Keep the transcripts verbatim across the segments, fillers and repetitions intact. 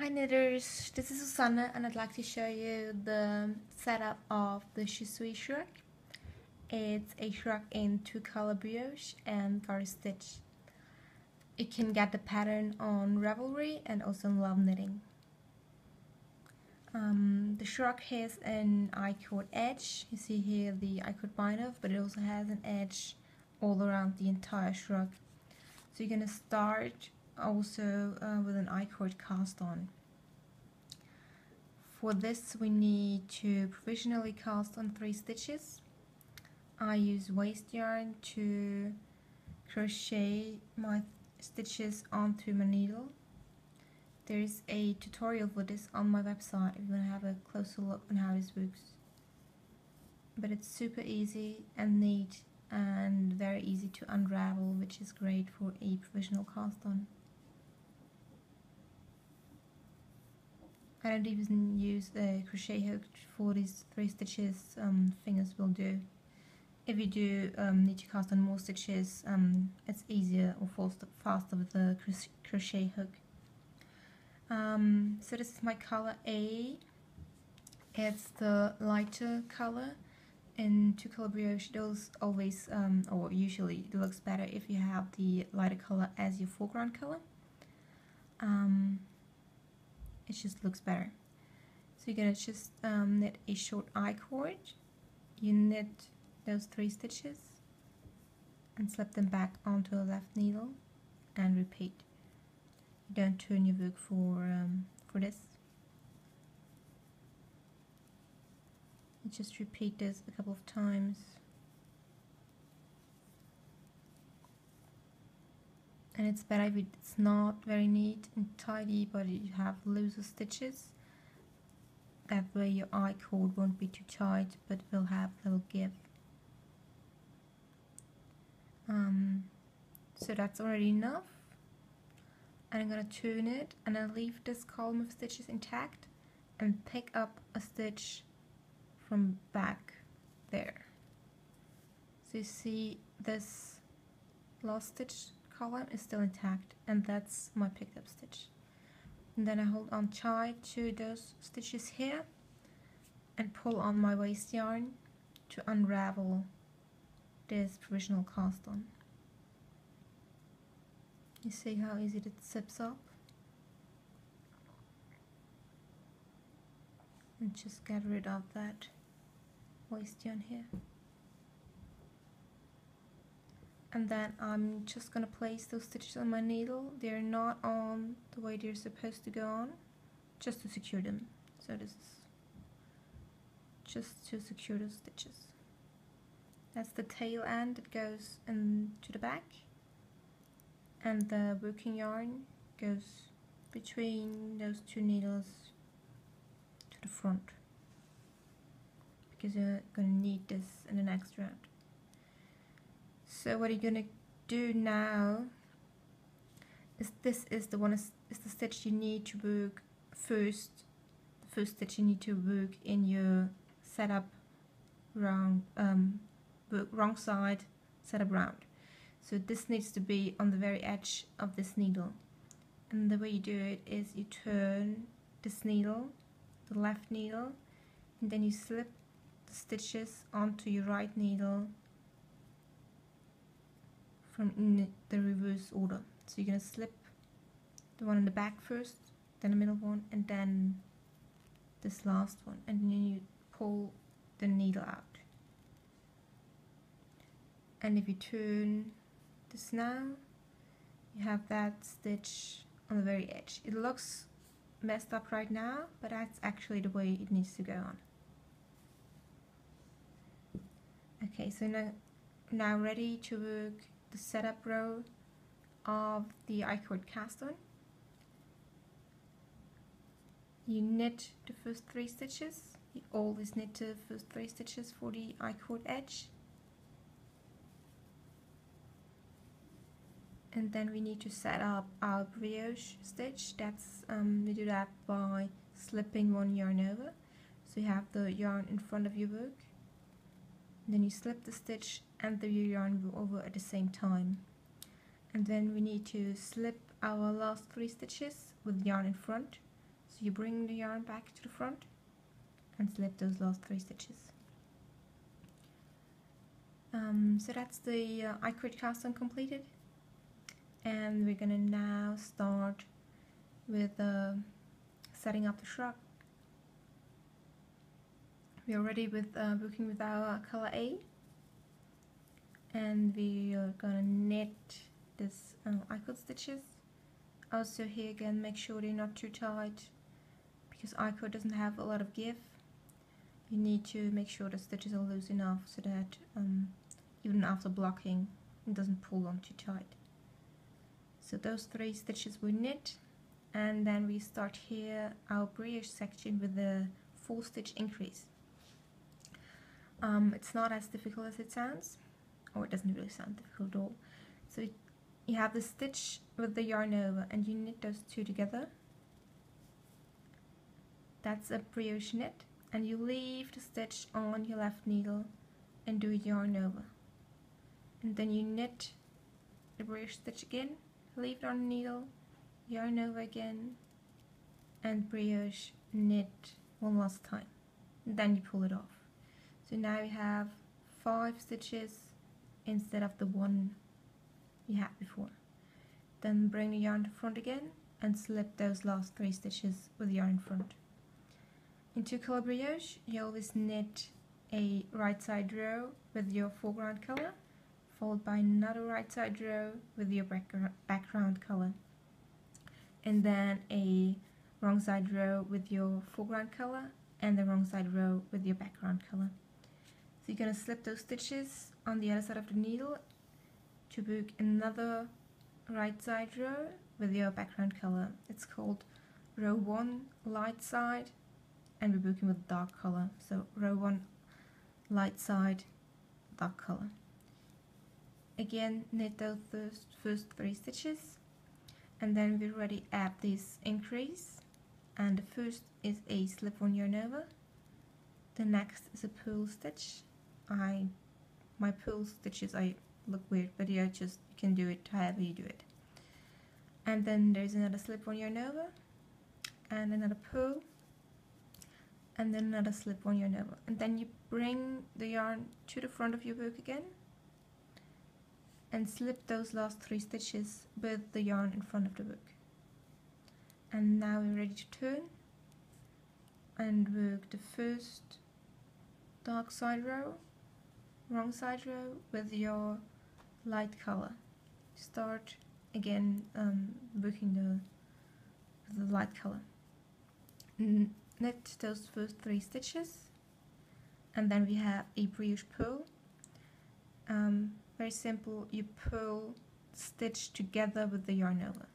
Hi knitters, this is Susanne and I'd like to show you the setup of the Shusui shrug. It's a shrug in two color brioche and garter stitch. You can get the pattern on Ravelry and also on Love Knitting. Um, the shrug has an I-cord edge. You see here the I-cord bind off, but it also has an edge all around the entire shrug. So you're going to start also uh, with an I-cord cast on. For this we need to provisionally cast on three stitches. I use waste yarn to crochet my stitches onto my needle. There is a tutorial for this on my website if you want to have a closer look on how this works. But it's super easy and neat and very easy to unravel, which is great for a provisional cast on. I don't even use a crochet hook for these three stitches, um, fingers will do. If you do um, need to cast on more stitches, um, it's easier or faster with a crochet hook. Um, so this is my color A. It's the lighter color. In two color brioche, those always, um, or usually, it looks better if you have the lighter color as your foreground color. Um, It just looks better. So you're gonna just um, knit a short I-cord. You knit those three stitches and slip them back onto the left needle and repeat. You don't turn your work for um, for this. You just repeat this a couple of times, and it's better if it's not very neat and tidy, but you have looser stitches. That way your I-cord won't be too tight, but will have a little give. Um, so that's already enough. And I'm gonna turn it, and I'll leave this column of stitches intact, and pick up a stitch from back there. So you see this last stitch column is still intact, and that's my picked up stitch. And then I hold on tight to those stitches here and pull on my waste yarn to unravel this provisional cast on. You see how easy it zips up? And just get rid of that waste yarn here. And then I'm just going to place those stitches on my needle. They're not on the way they're supposed to go on, just to secure them. So this is just to secure those stitches. That's the tail end that goes into the back, and the working yarn goes between those two needles to the front, because you're going to need this in the next round. So what you're gonna do now is this is the one is, is the stitch you need to work first, the first stitch you need to work in your setup round, um, work wrong side setup round. So this needs to be on the very edge of this needle, and the way you do it is you turn this needle, the left needle, and then you slip the stitches onto your right needle in the reverse order. So you're going to slip the one in the back first, then the middle one, and then this last one, and then you pull the needle out. And if you turn this now, you have that stitch on the very edge. It looks messed up right now, but that's actually the way it needs to go on. Okay, so now, now ready to work the setup row of the I-cord cast on. You knit the first three stitches. You always knit the first three stitches for the I-cord edge. And then we need to set up our brioche stitch. That's um, we do that by slipping one yarn over. So you have the yarn in front of your work. Then you slip the stitch and the yarn over at the same time. And then we need to slip our last three stitches with yarn in front So you bring the yarn back to the front and slip those last three stitches. Um, so that's the uh, I Quit Cast-On completed, and we're gonna now start with uh, setting up the shrug. We're ready with uh, booking with our color A, and we are gonna knit this uh, I Quit stitches. Also here again, make sure they're not too tight, because I Quit doesn't have a lot of give. You need to make sure the stitches are loose enough so that um, even after blocking, it doesn't pull on too tight. So those three stitches we knit, and then we start here our brioche section with the four stitch increase. Um, it's not as difficult as it sounds, or it doesn't really sound difficult at all. So you have the stitch with the yarn over, and you knit those two together. That's a brioche knit. And you leave the stitch on your left needle and do a yarn over, and then you knit the brioche stitch again, leave it on the needle, yarn over again, and brioche knit one last time, and then you pull it off. So now you have five stitches instead of the one you had before. Then bring the yarn to front again and slip those last three stitches with the yarn in front. Into color brioche, you always knit a right side row with your foreground color, followed by another right side row with your background color, and then a wrong side row with your foreground color, and the wrong side row with your background color. So you're going to slip those stitches on the other side of the needle to book another right side row with your background color. It's called row one, light side, and we're booking with dark color. So row one, light side, dark color. Again, knit those first, first three stitches, and then we already add this increase. And the first is a slip one yarn over. The next is a purl stitch. I, my purl stitches, I look weird, but yeah, just you can do it however you do it. And then there's another slip one yarn over, and another purl, and then another slip one yarn over, and then you bring the yarn to the front of your book again and slip those last three stitches with the yarn in front of the book. And now we're ready to turn and work the first dark side row, wrong side row with your light color. Start again um, working the, the light color. Mm. Knit those first three stitches, and then we have a brioche purl. Um, very simple, you purl stitch together with the yarn over.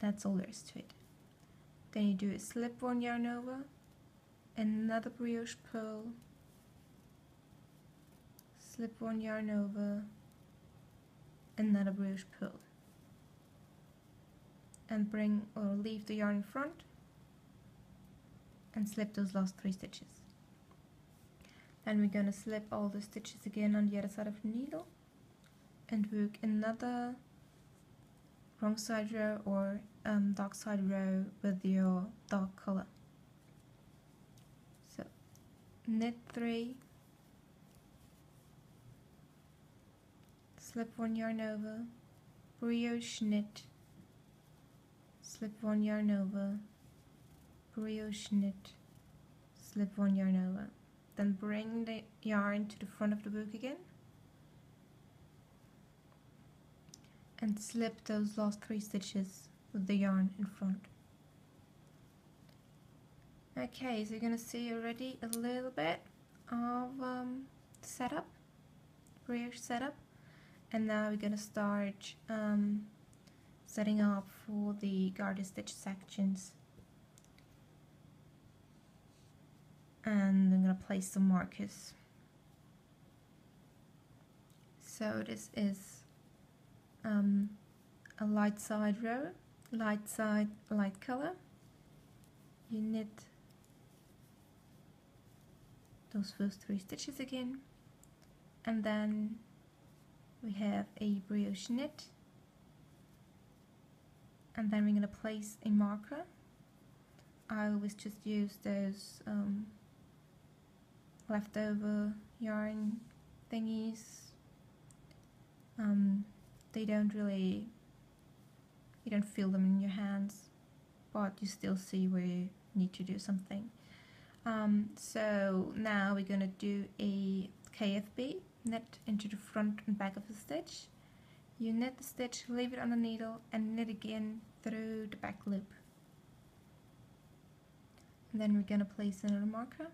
That's all there is to it. Then you do a slip one yarn over, another brioche purl, slip one yarn over, another brioche purl, and bring or leave the yarn in front and slip those last three stitches. Then we're going to slip all the stitches again on the other side of the needle and work another wrong side row or um, dark side row with your dark color. So knit three, slip one yarn over, brioche knit, slip one yarn over, brioche knit, slip one yarn over. Then bring the yarn to the front of the book again and slip those last three stitches with the yarn in front. Okay, so you're gonna see already a little bit of um, setup, brioche setup, and now we're gonna start um, setting up for the garter stitch sections, and I'm going to place some markers. So this is um, a light side row, light side, light color. You knit those first three stitches again, and then we have a brioche knit, and then we're going to place a marker. I always just use those um, leftover yarn thingies. Um, they don't really, you don't feel them in your hands, but you still see where you need to do something. Um, so now we're going to do a K F B, knit into the front and back of the stitch. You knit the stitch, leave it on the needle, and knit again through the back loop. And then we're going to place another marker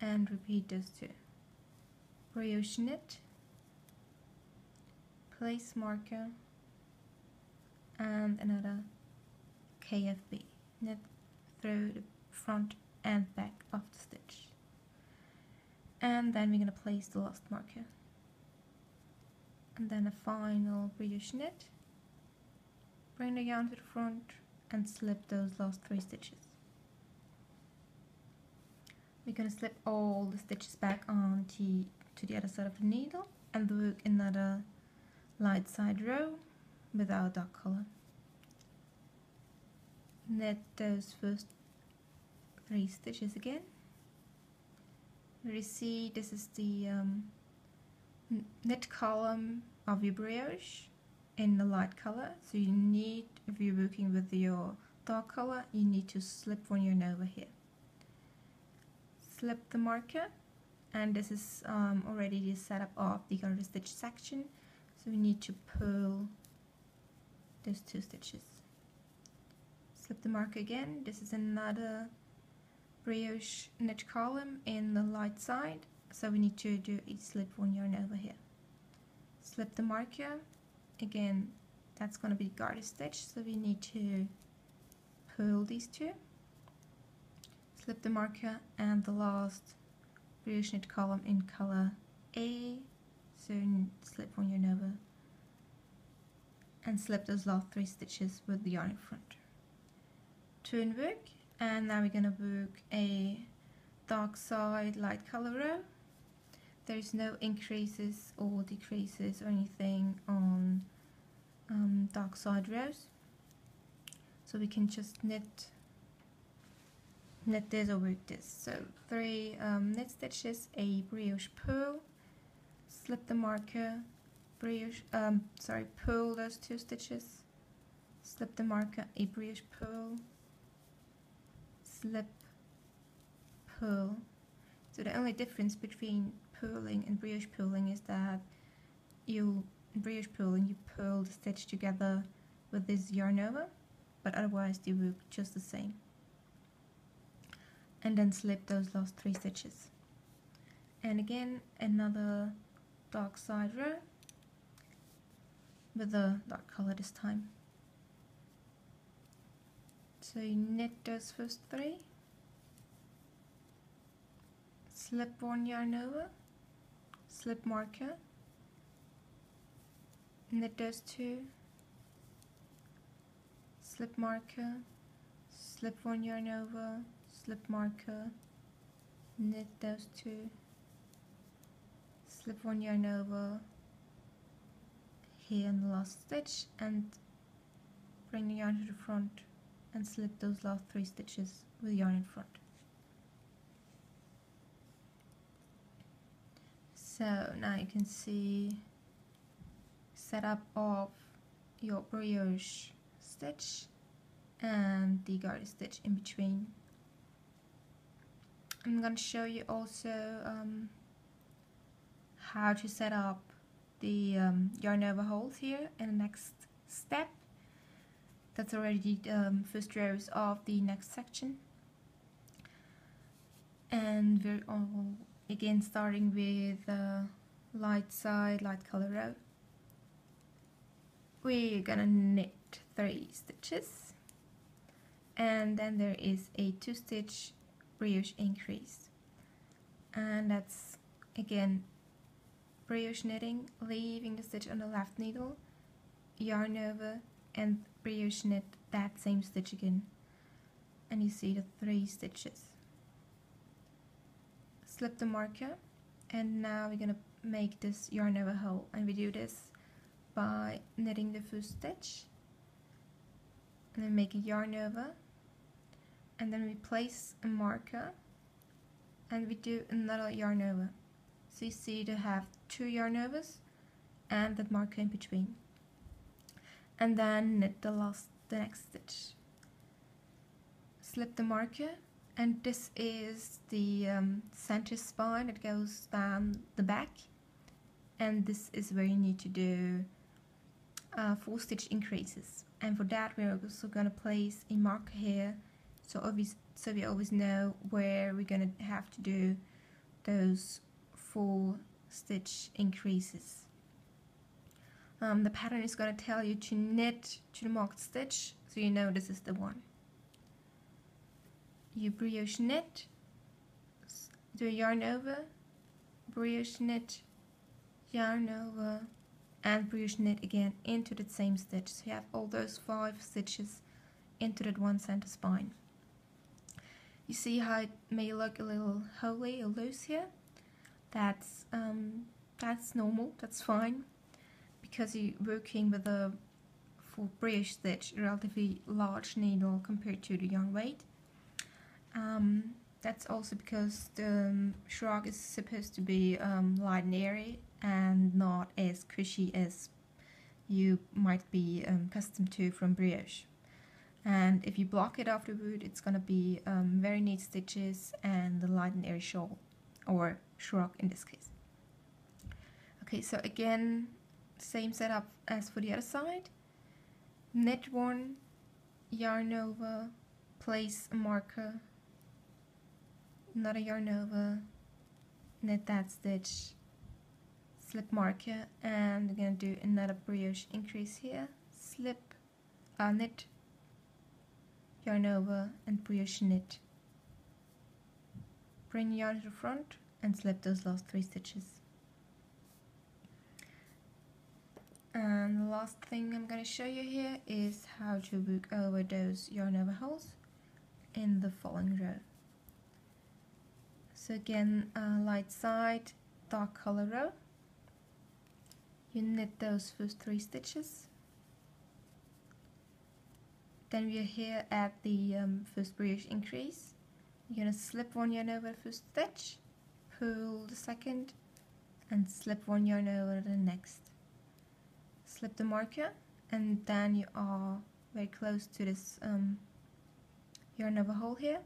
and repeat those two. Brioche knit, place marker, and another K F B, knit through the front and back of the stitch. And then we're going to place the last marker. And then a final brioche knit, bring the yarn to the front and slip those last three stitches. We're going to slip all the stitches back on to, to the other side of the needle and work another light side row with our dark color. Knit those first three stitches again. You see, this is the um, knit column of your brioche in the light color, so you need, if you're working with your dark color, you need to slip one yarn over here. Slip the marker, and this is um, already the setup of the garter stitch section, so we need to pull those two stitches. Slip the marker again. This is another brioche knit column in the light side, so we need to do each slip one yarn over here. Slip the marker again. That's going to be garter stitch, so we need to pull these two. Slip the marker and the last brioche knit column in color A, so slip one yarn over and slip those last three stitches with the yarn in front. Turn work. And now we're going to work a dark side light color row. There's no increases or decreases or anything on um, dark side rows, so we can just knit knit this or work this. So three um, knit stitches, a brioche pull, slip the marker, brioche um, sorry pull those two stitches, slip the marker, a brioche pull, slip, pull. So the only difference between pulling and brioche pulling is that you, in brioche pulling, you pull the stitch together with this yarn over, but otherwise they work just the same. And then slip those last three stitches. And again, another dark side row with a dark color this time. So you knit those first three, slip one yarn over, slip marker, knit those two, slip marker, slip one yarn over, slip marker, knit those two, slip one yarn over here in the last stitch, and bring the yarn to the front and slip those last three stitches with yarn in front. So now you can see setup of your brioche stitch and the garter stitch in between. I'm going to show you also um, how to set up the um, yarn over holes here in the next step. That's already the um, first rows of the next section. And we're all again starting with uh, light side, light color row. We're gonna knit three stitches, and then there is a two stitch brioche increase. And that's again brioche knitting, leaving the stitch on the left needle, yarn over, and brioche knit that same stitch again, and you see the three stitches. Slip the marker, and now we're gonna make this yarn over hole, and we do this by knitting the first stitch, and then make a yarn over, and then we place a marker and we do another yarn over. So you see you have two yarn overs and that marker in between, and then knit the last the next stitch. Slip the marker, and this is the um, center spine that goes down the back, and this is where you need to do uh, four stitch increases. And for that we're also going to place a marker here, so obvious, so we always know where we're going to have to do those four stitch increases. Um, the pattern is going to tell you to knit to the marked stitch, so you know this is the one. You brioche knit, do a yarn over, brioche knit, yarn over, and brioche knit again into that same stitch. So you have all those five stitches into that one center spine. You see how it may look a little holy or loose here? That's, um, that's normal, that's fine, because you're working with a, for brioche stitch, a relatively large needle compared to the yarn weight. Um, that's also because the shrug is supposed to be um, light and airy and not as cushy as you might be um, accustomed to from brioche. And if you block it afterward, it's going to be um, very neat stitches and the light and airy shawl, or shrug in this case. Okay, so again, same setup as for the other side. Knit one, yarn over, place a marker, another yarn over, knit that stitch, slip marker, and we're going to do another brioche increase here, slip, uh, knit, yarn over, and brioche knit. Bring yarn to the front and slip those last three stitches. And the last thing I'm going to show you here is how to work over those yarn over holes in the following row. So again, uh, light side, dark color row. You knit those first three stitches. Then we are here at the um, first brioche increase. You're going to slip one yarn over the first stitch, pull the second, and slip one yarn over the next. Slip the marker, and then you are very close to this um, yarn over hole here.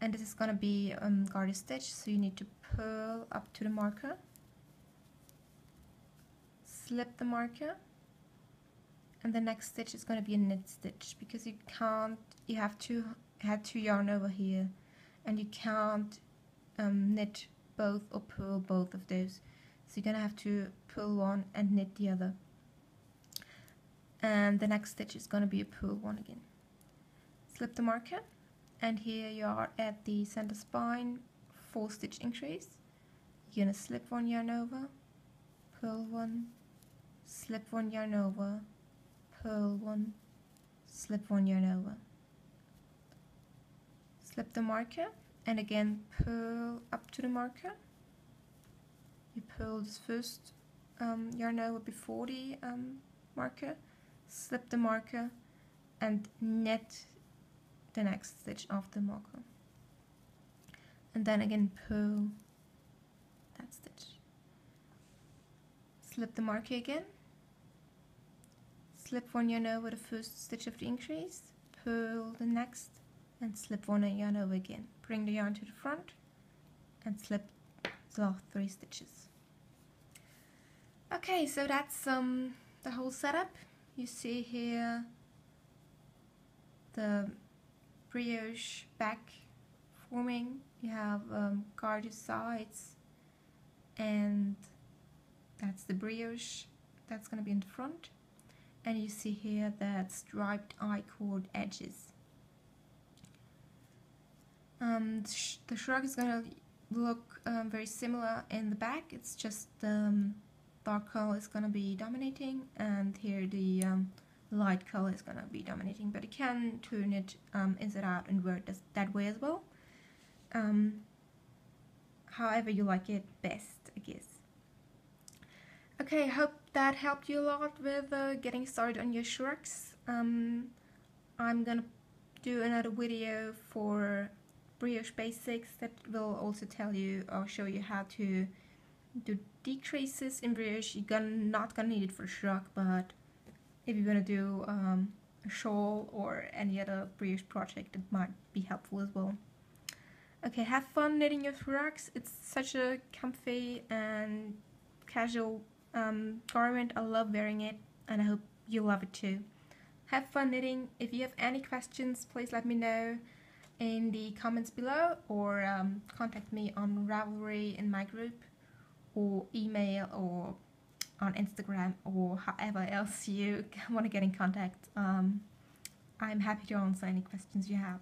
And this is going to be um, garter stitch, so you need to pull up to the marker, slip the marker, and the next stitch is going to be a knit stitch, because you can't, you have to have two yarn over here, and you can't um, knit both or pull both of those, so you're going to have to pull one and knit the other, and the next stitch is going to be a pull one again. Slip the marker, and here you are at the center spine, four stitch increase. You're going to slip one yarn over, pull one, slip one yarn over, pull one, slip one yarn over. Slip the marker, and again pull up to the marker. You pull this first um, yarn over before the um, marker, slip the marker, and knit the next stitch after the marker, and then again pull that stitch. Slip the marker again, slip one yarn over the first stitch of the increase, pull the next, and slip one yarn over again. Bring the yarn to the front and slip the last three stitches. Okay, so that's um, the whole setup. You see here the brioche back forming, you have um, garter sides, and that's the brioche that's going to be in the front, and you see here that striped I-cord edges. Um, sh the shrug is going to look um, very similar in the back, it's just um, dark color is going to be dominating, and here the um, light color is going to be dominating, but you can turn it um, inside out and wear it that way as well, um, however you like it best, I guess. Okay, I hope that helped you a lot with uh, getting started on your shrugs. Um, I'm gonna do another video for brioche basics that will also tell you or show you how to do decreases in brioche. You're gonna, not gonna need it for shrug, but if you're gonna do um, a shawl or any other brioche project, it might be helpful as well. Okay, have fun knitting your rugs. It's such a comfy and casual um, garment. I love wearing it, and I hope you love it too. Have fun knitting. If you have any questions, please let me know in the comments below, or um, contact me on Ravelry in my group, or email, or on Instagram, or however else you want to get in contact. Um, I'm happy to answer any questions you have.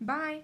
Bye!